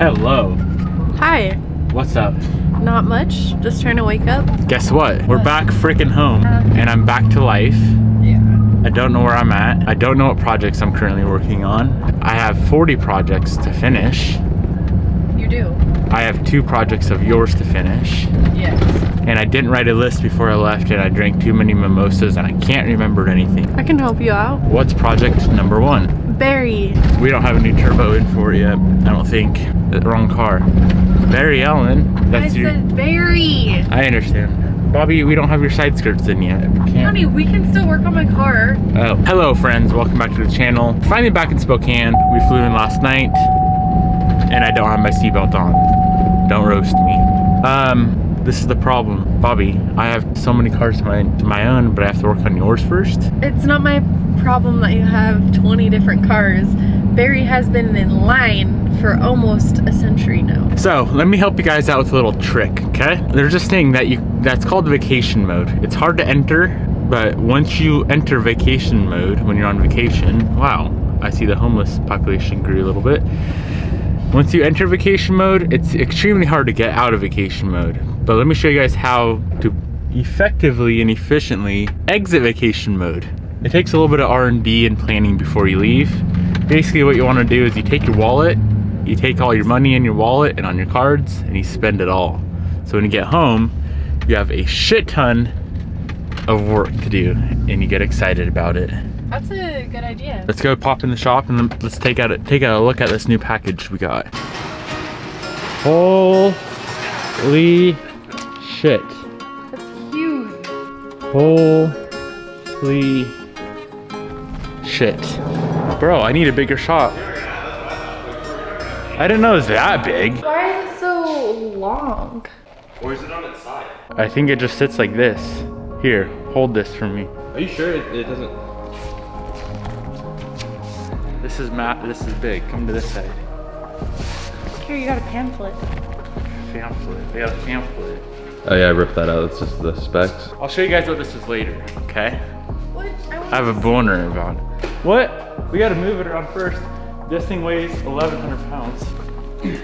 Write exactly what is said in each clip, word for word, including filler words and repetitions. Hello. Hi. What's up? Not much, just trying to wake up. Guess what? We're back freaking home and I'm back to life. Yeah. I don't know where I'm at. I don't know what projects I'm currently working on. I have forty projects to finish. You do? I have two projects of yours to finish. Yes. And I didn't write a list before I left and I drank too many mimosas and I can't remember anything. I can help you out. What's project number one? Barry. We don't have a new turbo in for it yet. I don't think. The wrong car. Barry Ellen. That's I your... said Barry. I understand. Bobby, we don't have your side skirts in yet. Honey, we can still work on my car. Oh. Hello friends, welcome back to the channel. Finally back in Spokane. We flew in last night and I don't have my seatbelt on. Don't roast me. Um. This is the problem. Bobby, I have so many cars to my, to my own, but I have to work on yours first. It's not my problem that you have twenty different cars. Barry has been in line for almost a century now. So let me help you guys out with a little trick, okay? There's this thing that you that's called vacation mode. It's hard to enter, but once you enter vacation mode when you're on vacation, wow, I see the homeless population grew a little bit. Once you enter vacation mode, it's extremely hard to get out of vacation mode. But let me show you guys how to effectively and efficiently exit vacation mode. It takes a little bit of R and D and planning before you leave. Basically what you want to do is you take your wallet, you take all your money in your wallet and on your cards, and you spend it all. So when you get home, you have a shit ton of work to do and you get excited about it. That's a good idea. Let's go pop in the shop and then let's take out a, take a look at this new package we got. Holy shit. That's huge. Holy shit. Bro, I need a bigger shop. I didn't know it was that big. Why is it so long? Or is it on its side? I think it just sits like this. Here, hold this for me. Are you sure it, it doesn't? This is map. This is big. Come to this side. Here, you got a pamphlet. Pamphlet. They got a pamphlet. Oh yeah, I ripped that out. It's just the specs. I'll show you guys what this is later, okay? What? I, I have a boner about it. What? We gotta move it around first. This thing weighs eleven hundred pounds.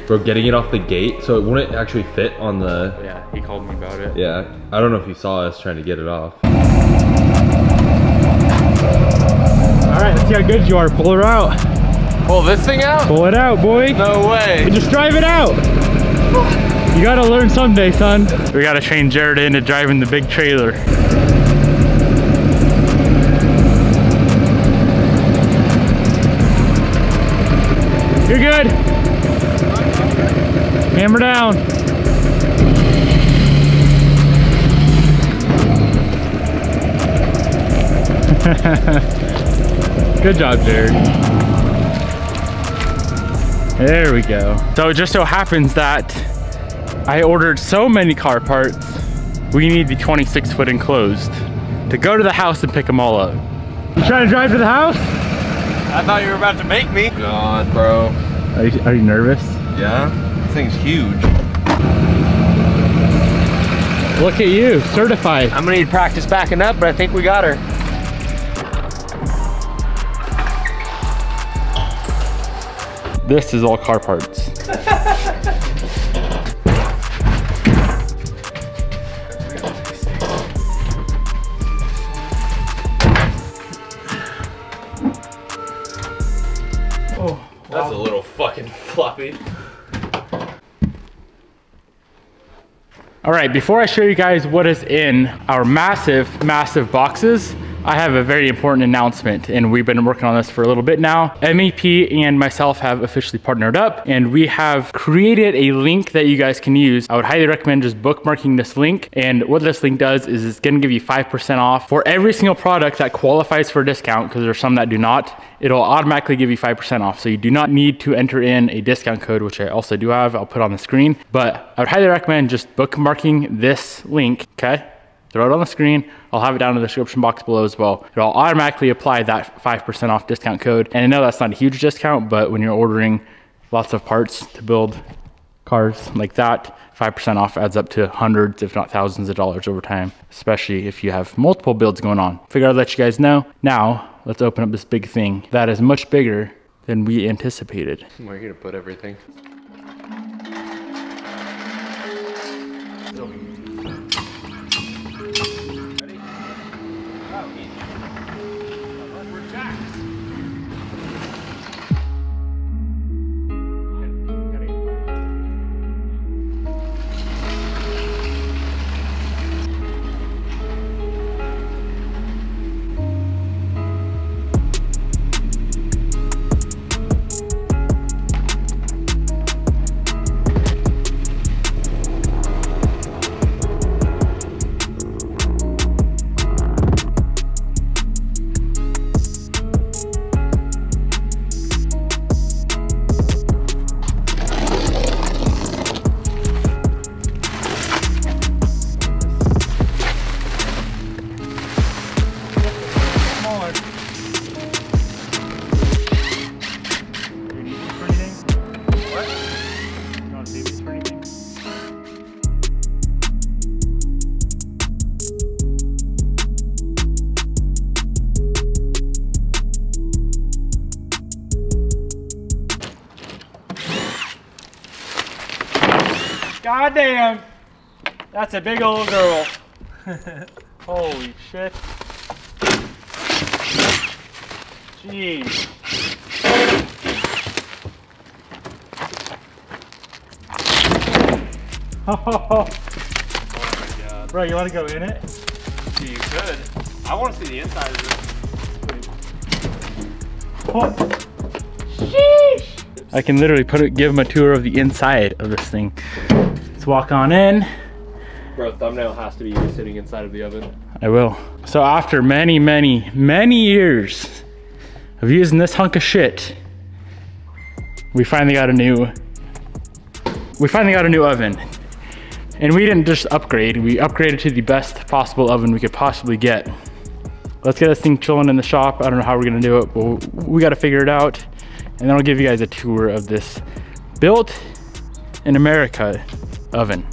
Bro, getting it off the gate, so it wouldn't actually fit on the... Yeah, he called me about it. Yeah, I don't know if you saw us trying to get it off. All right, let's see how good you are. Pull her out. Pull this thing out? Pull it out, boy. No way. Just drive it out. You gotta learn someday, son. We gotta train Jared into driving the big trailer. You're good. Hammer down. Good job, Jared. There we go. So it just so happens that I ordered so many car parts, we need the twenty-six foot enclosed to go to the house and pick them all up. You trying to drive to the house? I thought you were about to make me. God, bro. Are you, are you nervous? Yeah, this thing's huge. Look at you, certified. I'm gonna need practice backing up, but I think we got her. This is all car parts. That's a little fucking floppy. All right, before I show you guys what is in our massive, massive boxes, I have a very important announcement, and we've been working on this for a little bit now. M E P and myself have officially partnered up, and we have created a link that you guys can use. I would highly recommend just bookmarking this link, and what this link does is it's gonna give you five percent off for every single product that qualifies for a discount, because there's some that do not. It'll automatically give you five percent off, so you do not need to enter in a discount code, which I also do have, I'll put on the screen, but I would highly recommend just bookmarking this link, okay? Throw it on the screen. I'll have it down in the description box below as well. It'll automatically apply that five percent off discount code. And I know that's not a huge discount, but when you're ordering lots of parts to build cars like that, five percent off adds up to hundreds, if not thousands of dollars over time, especially if you have multiple builds going on. Figured I'd let you guys know. Now, let's open up this big thing that is much bigger than we anticipated. Where are you gonna put everything? God damn, that's a big old girl. Holy shit. Jeez. Oh, oh my God. Bro, you want to go in it? You could. I want to see the inside of this. Oh. Sheesh. I can literally put it, give him a tour of the inside of this thing. Walk on in. Bro, thumbnail has to be you sitting inside of the oven. I will. So after many, many, many years of using this hunk of shit, we finally got a new, we finally got a new oven. And we didn't just upgrade, we upgraded to the best possible oven we could possibly get. Let's get this thing chilling in the shop. I don't know how we're gonna do it, but we gotta figure it out. And then I'll give you guys a tour of this Built in America oven.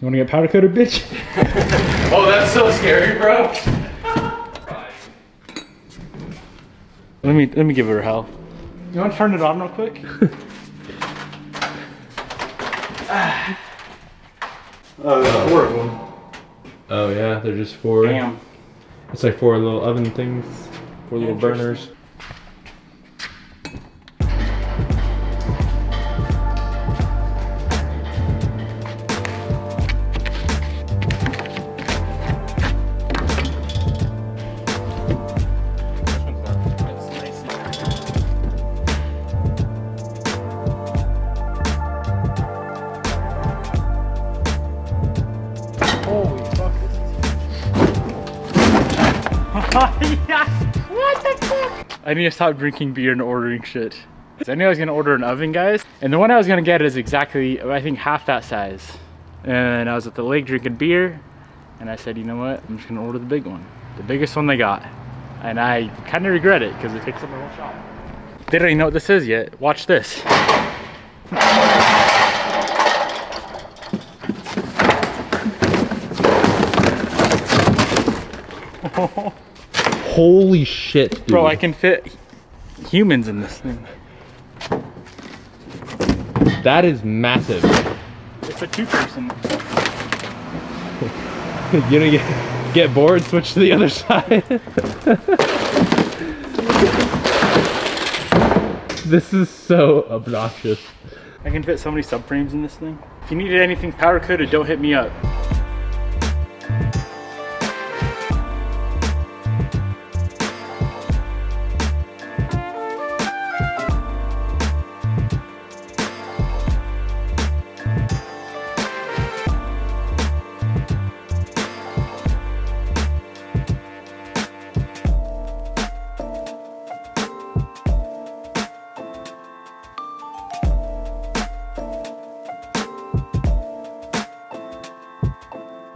You wanna get powder coated, bitch? Oh, that's so scary, bro. Let me let me give her hell. You wanna turn it on real quick? Ah. Oh, there's four of them. Oh yeah, they're just four. Damn. It's like four little oven things, four little burners. What the fuck? I need to stop drinking beer and ordering shit. So I knew I was gonna order an oven, guys, and the one I was gonna get is exactly, I think, half that size. And I was at the lake drinking beer, and I said, you know what? I'm just gonna order the big one, the biggest one they got. And I kind of regret it because it takes up my whole shop. They don't even know what this is yet. Watch this. Holy shit, dude. Bro, I can fit humans in this thing. That is massive. It's a two-person. You're gonna get, get bored, switch to the other side. This is so obnoxious. I can fit so many subframes in this thing. If you needed anything powder-coated, don't hit me up.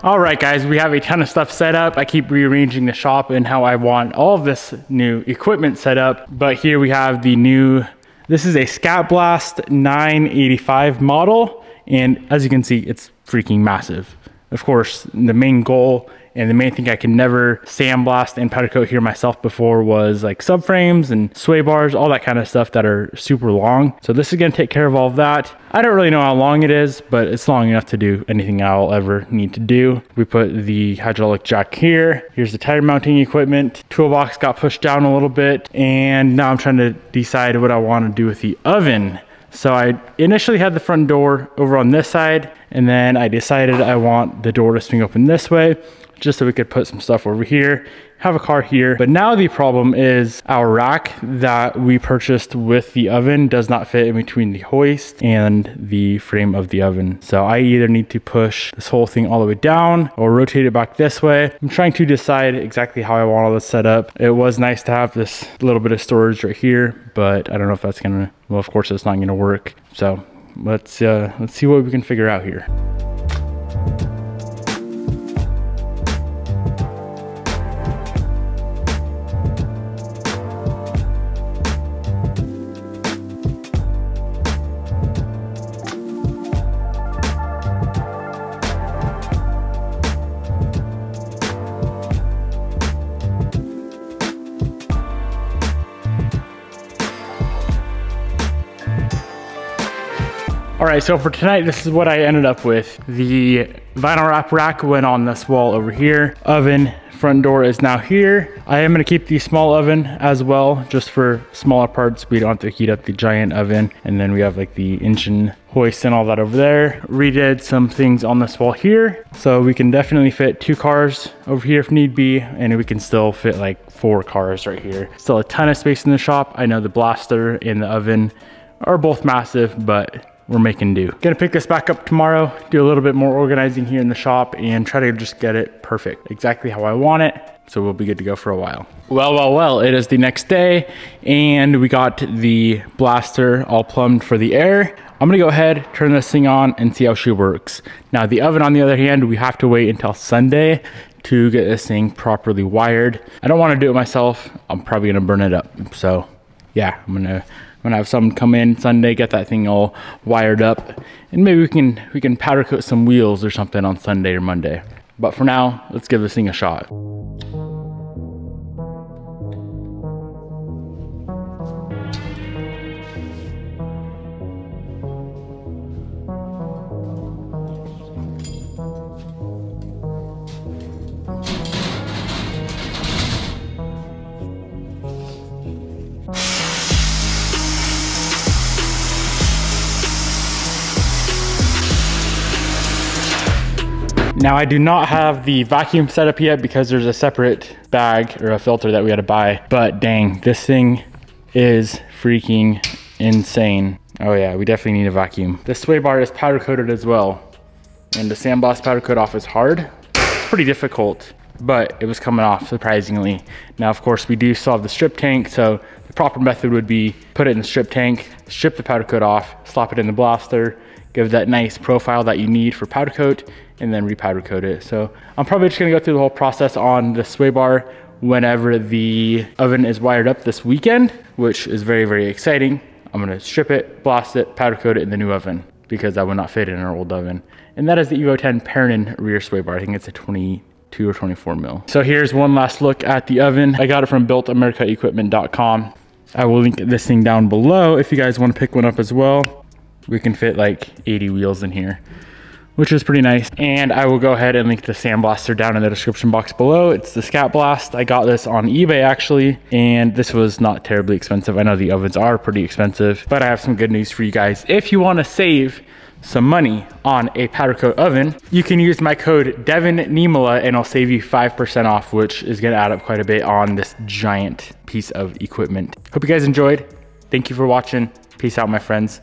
All right, guys, we have a ton of stuff set up. I keep rearranging the shop and how I want all of this new equipment set up. But here we have the new, this is a Scat Blast nine eighty-five model. And as you can see, it's freaking massive. Of course, the main goal and the main thing I could never sandblast and powder coat here myself before was like subframes and sway bars, all that kind of stuff that are super long. So this is gonna take care of all of that. I don't really know how long it is, but it's long enough to do anything I'll ever need to do. We put the hydraulic jack here. Here's the tire mounting equipment. Toolbox got pushed down a little bit. And now I'm trying to decide what I wanna do with the oven. So I initially had the front door over on this side, and then I decided I want the door to swing open this way, just so we could put some stuff over here, have a car here. But now the problem is our rack that we purchased with the oven does not fit in between the hoist and the frame of the oven. So I either need to push this whole thing all the way down or rotate it back this way. I'm trying to decide exactly how I want all this set up. It was nice to have this little bit of storage right here, but I don't know if that's gonna, well, of course it's not gonna work. So let's, uh, let's see what we can figure out here. All right, so for tonight, this is what I ended up with. The vinyl wrap rack went on this wall over here. Oven, front door is now here. I am gonna keep the small oven as well, just for smaller parts. We don't have to heat up the giant oven. And then we have like the engine hoist and all that over there. Redid some things on this wall here. So we can definitely fit two cars over here if need be, and we can still fit like four cars right here. Still a ton of space in the shop. I know the blaster and the oven are both massive, but we're making do. Gonna pick this back up tomorrow, do a little bit more organizing here in the shop and try to just get it perfect, exactly how I want it. So we'll be good to go for a while. Well, well, well, it is the next day and we got the blaster all plumbed for the air. I'm gonna go ahead, turn this thing on and see how she works. Now the oven on the other hand, we have to wait until Sunday to get this thing properly wired. I don't wanna do it myself. I'm probably gonna burn it up. So yeah, I'm gonna I'm gonna have someone come in Sunday, get that thing all wired up, and maybe we can we can powder coat some wheels or something on Sunday or Monday. But for now, let's give this thing a shot. Now I do not have the vacuum set up yet because there's a separate bag or a filter that we had to buy, but dang, this thing is freaking insane. Oh yeah, we definitely need a vacuum. This sway bar is powder coated as well. And the sandblast powder coat off is hard. It's pretty difficult, but it was coming off surprisingly. Now, of course we do still have the strip tank. So the proper method would be put it in the strip tank, strip the powder coat off, slap it in the blaster, give that nice profile that you need for powder coat, and then repowder coat it. So I'm probably just gonna go through the whole process on the sway bar whenever the oven is wired up this weekend, which is very, very exciting. I'm gonna strip it, blast it, powder coat it in the new oven because that would not fit in our old oven. And that is the Evo ten Perrin rear sway bar. I think it's a twenty-two or twenty-four mil. So here's one last look at the oven. I got it from built America equipment dot com. I will link this thing down below if you guys wanna pick one up as well. We can fit like eighty wheels in here, which is pretty nice. And I will go ahead and link the sandblaster down in the description box below. It's the Scat Blast. I got this on eBay actually, and this was not terribly expensive. I know the ovens are pretty expensive, but I have some good news for you guys. If you wanna save some money on a powder coat oven, you can use my code DevonNimala and I'll save you five percent off, which is gonna add up quite a bit on this giant piece of equipment. Hope you guys enjoyed. Thank you for watching. Peace out, my friends.